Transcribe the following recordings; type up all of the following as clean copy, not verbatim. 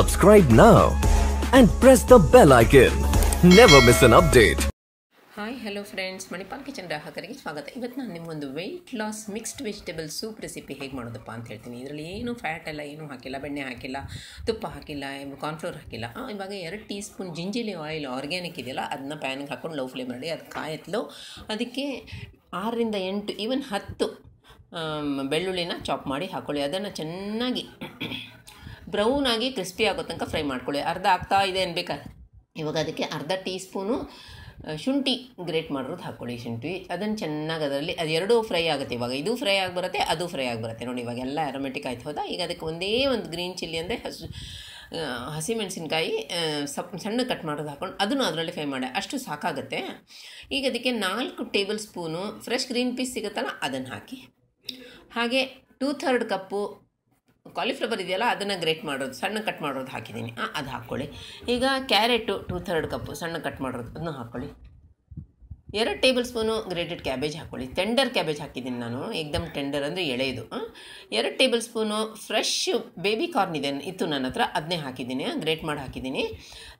Subscribe now and press the bell icon. Never miss an update. Hi hello friends Manipal kitchen ग्राहकरिगे स्वागत इवत्तु नानु निमगोंदु weight loss mixed vegetable soup recipe ಹೇಗೆ ಮಾಡೋದಪ್ಪ ಅಂತ ಹೇಳ್ತೀನಿ ಇದರಲ್ಲಿ ಏನು ಫ್ಯಾಟ್ ಇಲ್ಲ ಏನು ಹಾಕಿಲ್ಲ ಬೆಣ್ಣೆ ಹಾಕಿಲ್ಲ ತುಪ್ಪ ಹಾಕಿಲ್ಲ ಕಾರ್ನ್ ಫ್ಲೋರ್ ಹಾಕಿಲ್ಲ ಇವಾಗ 2 ಟೀಸ್ಪೂನ್ ಜಿಂಜಿಲಿ ಆಯಿಲ್ ಆರ್ಗಾನಿಕ್ ಇದೆಯಲ್ಲ ಅದನ್ನ ಪ್ಯಾನ್ ಗೆ ಹಾಕೊಂಡು ಲೋ ಫ್ಲೇಮ್ ಅಲ್ಲಿ ಅದು ಕಾಯಿತ್ಲು ಅದಕ್ಕೆ 6 ರಿಂದ 8 ಈವನ್ 10 ಬೆಳ್ಳುಳ್ಳಿನ ಚಾಪ್ ಮಾಡಿ ಹಾಕೊಳ್ಳಿ ಅದನ್ನ ಚೆನ್ನಾಗಿ ಬ್ರೌನ್ ಆಗಿ ಕ್ರಿಸ್ಪಿ ಆಗೋ ತನಕ ಫ್ರೈ ಮಾಡ್ಕೊಳ್ಳಿ ಅರ್ಧ ಆಗ್ತಾ ಇದೆ ಅನ್ಬೇಕಾ ಇವಾಗ ಅದಕ್ಕೆ ಅರ್ಧ ಟೀಸ್ಪೂನ್ ಶುಂಠಿ ಗ್ರೇಟ್ ಮಾಡಿರೋದು ಹಾಕೊಳ್ಳಿ ಶುಂಠಿ ಅದನ್ನ ಚೆನ್ನಾಗಿ ಅದರಲ್ಲಿ ಅದು ಎರಡು ಫ್ರೈ ಆಗುತ್ತೆ ಇವಾಗ ಇದು ಫ್ರೈ ಆಗಿ ಬರುತ್ತೆ ಅದು ಫ್ರೈ ಆಗಿ ಬರುತ್ತೆ ನೋಡಿ ಇವಾಗ ಎಲ್ಲ ಅರೋಮ್ಯಾಟಿಕ್ ಆಯ್ತು ಹೋದಾ ಈಗ ಅದಕ್ಕೆ ಒಂದೇ ಒಂದು ಗ್ರೀನ್ ಚಿಲ್ಲಿ ಅಂದರೆ ಹಸಿಮೆಣಸಿನಕಾಯಿ ಸಣ್ಣ ಕಟ್ ಮಾಡೋದು ಹಾಕೊಂಡು ಅದನ್ನು ಅದರಲ್ಲಿ ಫ್ರೈ ಮಾಡಿ ಅಷ್ಟು ಸಾಕಾಗುತ್ತೆ ಈಗ ಅದಕ್ಕೆ 4 table spoon fresh green peas ಸಿಗುತ್ತಲ್ಲ ಅದನ್ನು ಹಾಕಿ ಹಾಗೆ 2/3 ಕಪ್ಪು ಕಾಲಿಫ್ಲವರ್ ಇದೆಯಲ್ಲ ಅದನ್ನ ಗ್ರೇಟ್ ಮಾಡೋದು ಸಣ್ಣ ಕಟ್ ಮಾಡೋದು ಹಾಕಿದ್ದೀನಿ ಅದು ಹಾಕೊಳ್ಳಿ ಈಗ ಕ್ಯಾರೆಟ್ 2/3 ಕಪ್ ಸಣ್ಣ ಕಟ್ ಮಾಡೋದು ಅದನ್ನ ಹಾಕೊಳ್ಳಿ 2 ಟೇಬಲ್ ಸ್ಪೂನು ಗ್ರೇಟೆಡ್ ಕ್ಯಾಬೇಜ್ ಹಾಕೊಳ್ಳಿ ಟೆಂಡರ್ ಕ್ಯಾಬೇಜ್ ಹಾಕಿದ್ದೀನಿ ನಾನು एकदम ಟೆಂಡರ್ ಅಂದರೆ ಎಳೆಯದು 2 table spoon fresh baby corn ಇದೆ ಇತ್ತು ನನ್ನ ಹತ್ರ ಅದನ್ನೇ ಹಾಕಿದ್ದೀನಿ ಗ್ರೇಟ್ ಮಾಡಿ ಹಾಕಿದ್ದೀನಿ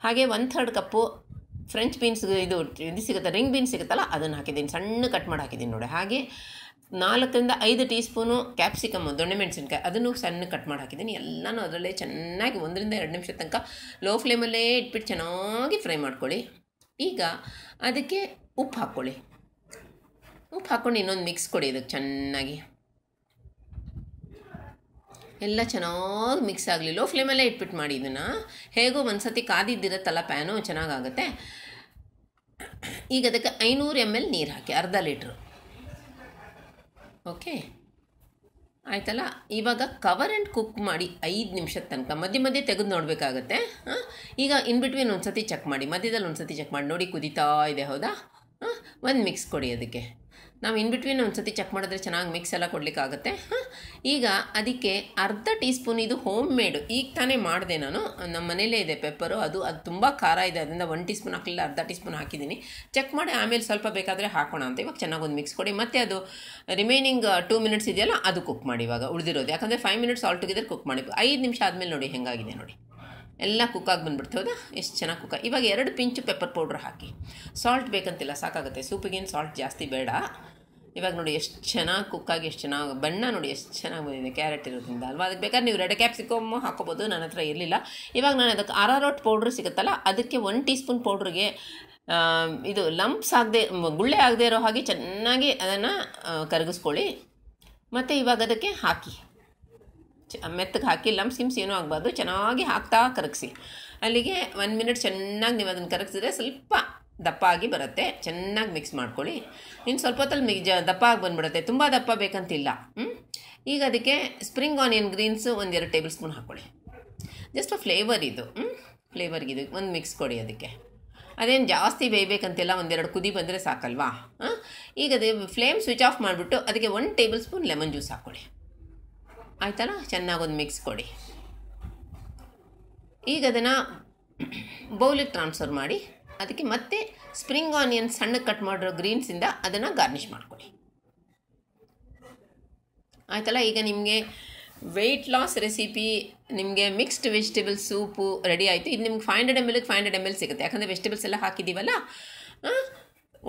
ಹಾಗೆ 1/3 ಕಪ್ ಫ್ರೆಂಚ್ ಬೀನ್ಸ್ ಇದು ಸಿಗುತ್ತೆ ರಿಂಗ್ ಬೀನ್ಸ್ ಸಿಗುತ್ತಲ್ಲ ಅದನ್ನ ಹಾಕಿದ್ದೀನಿ ಸಣ್ಣ ಕಟ್ ಮಾಡಿ ಹಾಕಿದ್ದೀನಿ ನೋಡಿ ಹಾಗೆ 4 ರಿಂದ 5 ಟೀಸ್ಪೂನು ಕ್ಯಾಪ್ಸಿಕಮ್ ದೊಣ್ಣೆ ಮೆಣಸಿನಕಾಯಿ ಅದನ್ನು ಸಣ್ಣ ಕಟ್ ಮಾಡಿ ಹಾಕಿದ್ದೀನಿ ಎಲ್ಲನೂ ಅದರಲ್ಲೇ ಚೆನ್ನಾಗಿ 1 ರಿಂದ 2 ನಿಮಿಷ ತನಕ ಲೋ ಫ್ಲೇಮಲ್ಲೇ ಇಟ್ಬಿಟ್ಟು ಚೆನ್ನಾಗಿ ಫ್ರೈ ಮಾಡ್ಕೊಳ್ಳಿ ಈಗ ಅದಕ್ಕೆ ಉಪ್ಪು ಹಾಕ್ಕೊಳ್ಳಿ ಉಪ್ಪು ಹಾಕ್ಕೊಂಡು ಇನ್ನೊಂದು ಮಿಕ್ಸ್ ಕೊಡಿ ಇದಕ್ಕೆ ಚೆನ್ನಾಗಿ ಎಲ್ಲ ಚೆನ್ನಾಗಿ ಮಿಕ್ಸ್ ಆಗಲಿ ಲೋ ಫ್ಲೇಮಲ್ಲೇ ಇಟ್ಬಿಟ್ಟು ಮಾಡಿ ಇದನ್ನು ಹೇಗೋ ಒಂದ್ಸತಿ ಕಾದಿದ್ದಿರತ್ತಲ್ಲ ಪ್ಯಾನು ಚೆನ್ನಾಗಾಗುತ್ತೆ ಈಗ ಅದಕ್ಕೆ 500 ml ನೀರು ಹಾಕಿ ಅರ್ಧ ಲೀಟ್ರು ಓಕೆ ಆಯ್ತಲ್ಲ ಇವಾಗ ಕವರ್ ಆ್ಯಂಡ್ ಕುಕ್ ಮಾಡಿ 5 ನಿಮಿಷದ ತನಕ ಮಧ್ಯೆ ತೆಗೆದು ನೋಡಬೇಕಾಗತ್ತೆ ಈಗ ಇನ್ ಬಿಟ್ವೀನ್ ಒಂದು ಸತಿ ಚೆಕ್ ಮಾಡಿ ಮಧ್ಯದಲ್ಲಿ ಒಂದು ಸತಿ ಚೆಕ್ ಮಾಡಿ ನೋಡಿ ಕುದೀತಾ ಇದೆ ಹೌದಾ ಒಂದು ಮಿಕ್ಸ್ ಕೊಡಿ ಅದಕ್ಕೆ ನಾವು ಇನ್ ಬಿಟ್ವೀನ್ ಒಂದು ಸತಿ ಚೆಕ್ ಮಾಡಿದ್ರೆ ಚೆನ್ನಾಗಿ ಮಿಕ್ಸ್ ಎಲ್ಲ ಕೊಡಲಿಕ್ಕಾಗತ್ತೆ ಈಗ ಅದಕ್ಕೆ ಅರ್ಧ ಟೀಸ್ಪೂನ್ ಇದು ಹೋಮ್ ಮೇಡು ಈಗ ತಾನೇ ಮಾಡಿದೆ ನಾನು ನಮ್ಮ ಮನೇಲೇ ಇದೆ ಪೆಪ್ಪರು ಅದು ತುಂಬ ಖಾರ ಇದೆ ಅದರಿಂದ 1 ಟೀಸ್ಪೂನ್ ಹಾಕಲಿಲ್ಲ ಅರ್ಧ ಟೀಸ್ಪೂನ್ ಹಾಕಿದ್ದೀನಿ ಚೆಕ್ ಮಾಡಿ ಆಮೇಲೆ ಸ್ವಲ್ಪ ಬೇಕಾದರೆ ಹಾಕೋಣ ಅಂತ ಇವಾಗ ಚೆನ್ನಾಗಿ ಒಂದು ಮಿಕ್ಸ್ ಕೊಡಿ ಮತ್ತು ಅದು ರಿಮೈನಿಂಗ್ 2 ಮಿನಿಟ್ಸ್ ಇದೆಯಲ್ಲ ಅದು ಕುಕ್ ಮಾಡಿ ಇವಾಗ ಉಳಿದಿರೋದು ಯಾಕಂದರೆ 5 ಮಿನಿಟ್ಸ್ ಆಲ್ ಟುಗೆದರ್ ಕುಕ್ ಮಾಡಿ 5 ನಿಮಿಷ ಆದಮೇಲೆ ನೋಡಿ ಹೆಂಗಾಗಿದೆ ನೋಡಿ ಎಲ್ಲ ಕುಕ್ಕಾಗಿ ಬಂದುಬಿಡ್ತು ಹೌದಾ ಎಷ್ಟು ಚೆನ್ನಾಗಿ ಕುಕ್ಕ ಇವಾಗ 2 ಪಿಂಚು ಪೆಪ್ಪರ್ ಪೌಡ್ರ್ ಹಾಕಿ ಸಾಲ್ಟ್ ಬೇಕಂತಿಲ್ಲ ಸಾಕಾಗುತ್ತೆ ಸೂಪಿಗೇನು ಸಾಲ್ಟ್ ಜಾಸ್ತಿ ಬೇಡ ಇವಾಗ ನೋಡಿ ಎಷ್ಟು ಚೆನ್ನಾಗಿ ಕುಕ್ಕಾಗಿ ಎಷ್ಟು ಚೆನ್ನಾಗಿ ಬಣ್ಣ ನೋಡಿ ಎಷ್ಟು ಚೆನ್ನಾಗಿ ಬಂದಿದೆ ಕ್ಯಾರೆಟ್ ಇರೋದ್ರಿಂದ ಅಲ್ವಾ ಅದಕ್ಕೆ ಬೇಕಾದ್ರೆ ನೀವು ರೆಡ್ ಕ್ಯಾಪ್ಸಿಕಮ್ ಹಾಕೋಬೋದು ನನ್ನ ಹತ್ರ ಇರಲಿಲ್ಲ ಇವಾಗ ನಾನು ಅದಕ್ಕೆ ಅರಾರೋಟ್ ಪೌಡ್ರ್ ಸಿಗುತ್ತಲ್ಲ ಅದಕ್ಕೆ 1 ಟೀಸ್ಪೂನ್ ಪೌಡ್ರಿಗೆ ಇದು ಲಂಪ್ಸ್ ಆಗದೆ ಗುಳ್ಳೆ ಆಗದೆ ಇರೋ ಹಾಗೆ ಚೆನ್ನಾಗಿ ಅದನ್ನು ಕರಗಿಸ್ಕೊಳ್ಳಿ ಮತ್ತು ಇವಾಗ ಅದಕ್ಕೆ ಹಾಕಿ ಮೆತ್ತಗೆ ಹಾಕಿ ಲಂಪ್ಸ್ ಗಿಮ್ಸ್ ಏನೂ ಆಗಬಾರ್ದು ಚೆನ್ನಾಗಿ ಹಾಕ್ತಾ ಕರಗಿಸಿ ಅಲ್ಲಿಗೆ 1 ಮಿನಿಟ್ ಚೆನ್ನಾಗಿ ನೀವು ಅದನ್ನು ಕರಗಿಸಿದ್ರೆ ಸ್ವಲ್ಪ ದಪ್ಪ ಆಗಿ ಬರುತ್ತೆ ಚೆನ್ನಾಗಿ ಮಿಕ್ಸ್ ಮಾಡ್ಕೊಳ್ಳಿ ಇನ್ನು ಸ್ವಲ್ಪ ಹೊತ್ತಲ್ಲಿ ದಪ್ಪ ಆಗಿ ಬಂದುಬಿಡುತ್ತೆ ತುಂಬ ದಪ್ಪ ಬೇಕಂತಿಲ್ಲ ಈಗ ಅದಕ್ಕೆ spring onion greens 1-2 table spoon ಹಾಕ್ಕೊಳ್ಳಿ ಜಸ್ಟ್ ಫ್ಲೇವರ್ ಇದು ಫ್ಲೇವರ್ಗಿದು ಒಂದು ಮಿಕ್ಸ್ ಕೊಡಿ ಅದಕ್ಕೆ ಅದೇನು ಜಾಸ್ತಿ ಬೇಯಬೇಕಂತೆಲ್ಲ 1-2 ಕುದಿ ಬಂದರೆ ಸಾಕಲ್ವಾ ಈಗ ಅದೇ ಫ್ಲೇಮ್ ಸ್ವಿಚ್ ಆಫ್ ಮಾಡಿಬಿಟ್ಟು ಅದಕ್ಕೆ 1 ಟೇಬಲ್ ಸ್ಪೂನ್ ಲೆಮನ್ ಜ್ಯೂಸ್ ಹಾಕ್ಕೊಳ್ಳಿ ಆಯ್ತಲ್ಲ ಚೆನ್ನಾಗೊಂದು ಮಿಕ್ಸ್ ಕೊಡಿ ಈಗ ಅದನ್ನು ಬೌಲಿಗೆ ಟ್ರಾನ್ಸ್ಫರ್ ಮಾಡಿ ಅದಕ್ಕೆ ಮತ್ತೆ ಸ್ಪ್ರಿಂಗ್ ಆನಿಯನ್ ಸಣ್ಣ ಕಟ್ ಮಾಡಿರೋ ಗ್ರೀನ್ಸಿಂದ ಅದನ್ನು ಗಾರ್ನಿಷ್ ಮಾಡ್ಕೊಳ್ಳಿ ಆಯ್ತಲ್ಲ ಈಗ ನಿಮಗೆ ವೆಯ್ಟ್ ಲಾಸ್ ರೆಸಿಪಿ ನಿಮಗೆ ಮಿಕ್ಸ್ಡ್ ವೆಜಿಟೇಬಲ್ ಸೂಪು ರೆಡಿ ಆಯಿತು ಇದು ನಿಮ್ಗೆ 500 ml 500 ml ಸಿಗುತ್ತೆ ಯಾಕಂದರೆ ವೆಜಿಟೇಬಲ್ಸ್ ಎಲ್ಲ ಹಾಕಿದ್ದೀವಲ್ಲ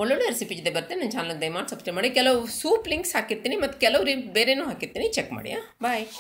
ಒಳ್ಳೊಳ್ಳೆ ರೆಸಿಪಿ ಜೊತೆ ಬರ್ತೇನೆ ನನ್ನ ಚಾನಲ್ಗೆ ದಯಮಾಡಿ ಸಬ್ಸ್ಕ್ರೈಬ್ ಮಾಡಿ ಕೆಲವು ಸೂಪ್ ಲಿಂಕ್ಸ್ ಹಾಕಿರ್ತೀನಿ ಮತ್ತು ಕೆಲವು ಬೇರೆನೂ ಹಾಕಿರ್ತೀನಿ ಚೆಕ್ ಮಾಡಿ ಬಾಯ್